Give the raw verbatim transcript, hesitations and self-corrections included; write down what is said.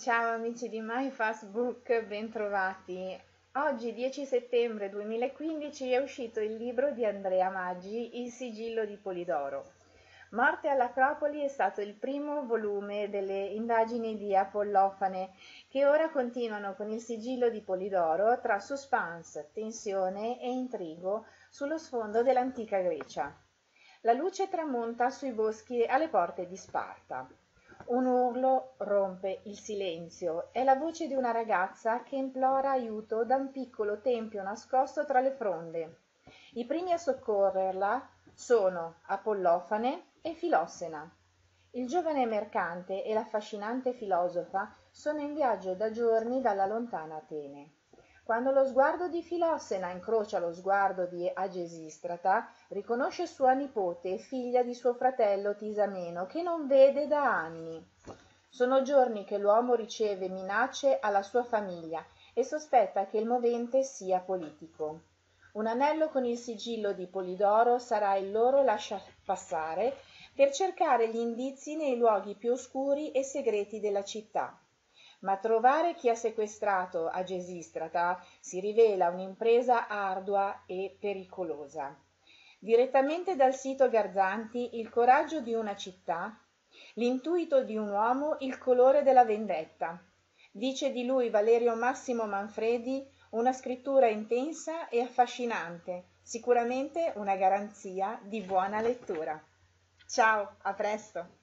Ciao amici di MyFastbook, bentrovati. Oggi dieci settembre duemilaquindici è uscito il libro di Andrea Maggi, Il sigillo di Polidoro. Morte all'acropoli è stato il primo volume delle indagini di Apollofane, che ora continuano con il sigillo di Polidoro tra suspense, tensione e intrigo sullo sfondo dell'antica Grecia. La luce tramonta sui boschi alle porte di Sparta. Un urlo rompe il silenzio, è la voce di una ragazza che implora aiuto da un piccolo tempio nascosto tra le fronde. I primi a soccorrerla sono Apollofane e Filossena. Il giovane mercante e l'affascinante filosofa sono in viaggio da giorni dalla lontana Atene. Quando lo sguardo di Filossena incrocia lo sguardo di Agesistrata, riconosce sua nipote, figlia di suo fratello Tisameno, che non vede da anni. Sono giorni che l'uomo riceve minacce alla sua famiglia e sospetta che il movente sia politico. Un anello con il sigillo di Polidoro sarà il loro lasciapassare per cercare gli indizi nei luoghi più oscuri e segreti della città. Ma trovare chi ha sequestrato Agesistrata si rivela un'impresa ardua e pericolosa. Direttamente dal sito Garzanti, il coraggio di una città, l'intuito di un uomo, il colore della vendetta. Dice di lui Valerio Massimo Manfredi, una scrittura intensa e affascinante, sicuramente una garanzia di buona lettura. Ciao, a presto!